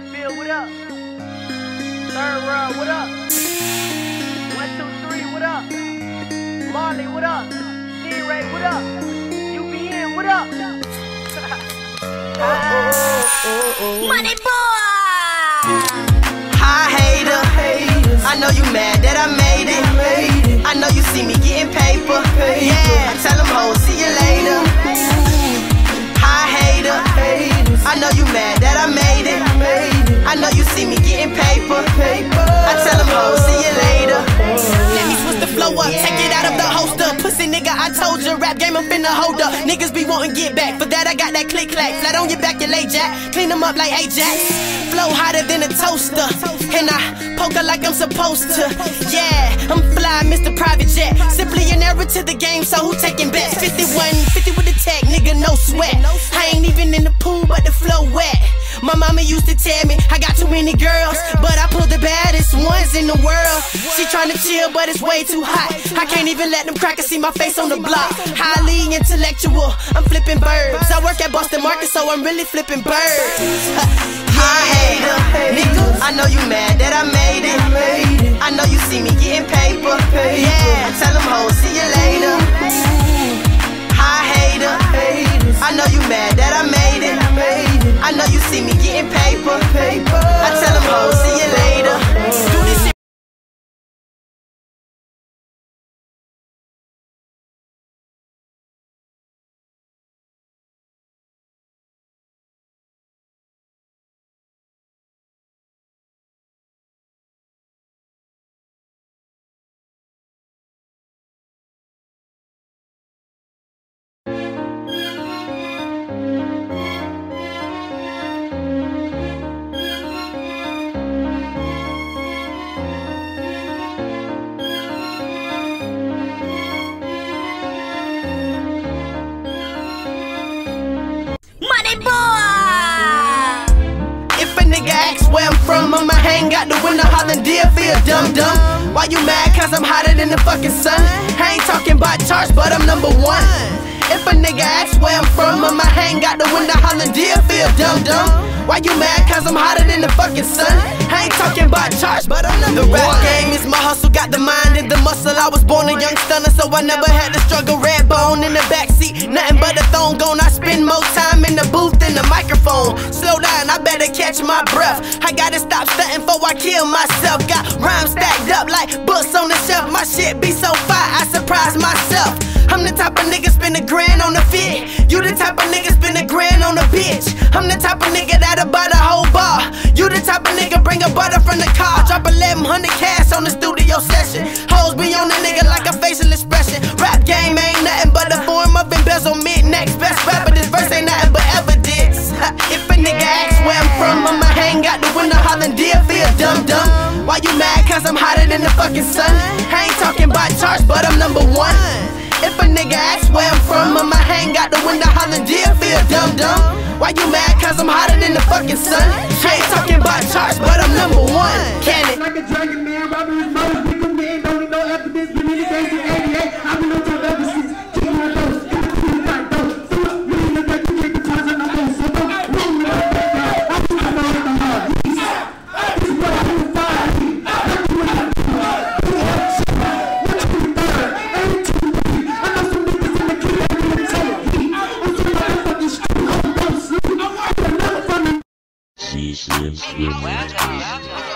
Deerfield, what up? Third World, what up? 1, 2, 3, what up? Marley, what up? C-Ray, what up? UPN, what up? Money boy! Hi, hater. I know you mad that I made it. I know you see me getting paper. Yeah, I tell them hoes, see you later. Hi, hater. I know you mad that I made it. I know you see me getting paper. I tell them, oh, see you later. Let me switch the flow up, take it out of the holster. Pussy nigga, I told you, rap game, I'm finna hold up. Niggas be wanting get back, for that I got that click clack. Flat on your back, you lay jack. Clean them up like Ajax. Flow hotter than a toaster. And I poke her like I'm supposed to. Yeah, I'm fly, Mr. Private Jet. Simply an error to the game, so who taking bets? 51, 50 with the tech, nigga, no sweat. I ain't even in the pool, but the flow wet. My mama used to tell me I got too many girls, but I pulled the baddest ones in the world. She tryna chill, but it's way too hot. I can't even let them crackers see my face on the block. Highly intellectual, I'm flipping birds. I work at Boston Market, so I'm really flipping birds. I hate her, nigga. I know you mad that I made it. I know you see me getting paper. Yeah, I tell them hoes, see you later. I hate her. I know you mad that I made it. I know you see me getting paper. I tell them, oh, see you later. Do this shit. Where I'm from, I'ma hang out the window, hollin' Deerfield, dum-dum. Why you mad? Cause I'm hotter than the fucking sun. I ain't talking about charts, but I'm #1. If a nigga asks where I'm from, I'ma hang out the window, hollin' Deerfield, dum-dum. Why you mad? Cause I'm hotter than the fucking sun. I ain't talking about charts, but I'm #1. The rap game is my hustle, got the mind and the muscle. I was born a young stunner, so I never had to struggle. Red bone in the backseat, nothing but a thong gone. I spend more time in the booth than the microphone. Slow down, I better catch my breath. I gotta stop stunting before I kill myself. Got rhymes stacked up like books on the shelf. My shit be so fire, I surprise myself. I'm the type of nigga spend a grand on a fit. You the type of nigga spend a grand on a bitch. I'm the type of nigga that'll buy the whole bar. You the type of nigga bring a butter from the car. Drop 1100 cash on the studio session. Hoes be on the nigga like a facial expression. Rap game ain't nothing but a form of embezzlement. Next best rapper, this verse ain't nothing but evidence. If a nigga asks where I'm from, I'ma hang out the window, hollin' Deerfield, dum-dum. Why you mad? Cause I'm hotter than the fucking sun. I ain't talking about charts, but I'm #1. If a nigga asks where I'm from, I'ma hang out the window, hollin' Deerfield, dum-dum. Why you mad? Cause I'm hotter than the fucking sun. I ain't talking about charts, but I'm #1. Can it? Like a dragon, man, robbing his mother's nigga, we ain't don't know after this. We need to dance in 88. I've been on top ever since. Keep my toes, keep my feet tight, though. So we look like you can't charge on my face. So don't move me like that, though. I'm too hard on the hard. This is what I do, fire. I'm too hard on the hard. I'm too hard on the hard. I'm too hard. I'm too hard. I know some niggas in the key that can take me. I'm too hard on the street. I'm too hard. I'm too hard. She slips with me.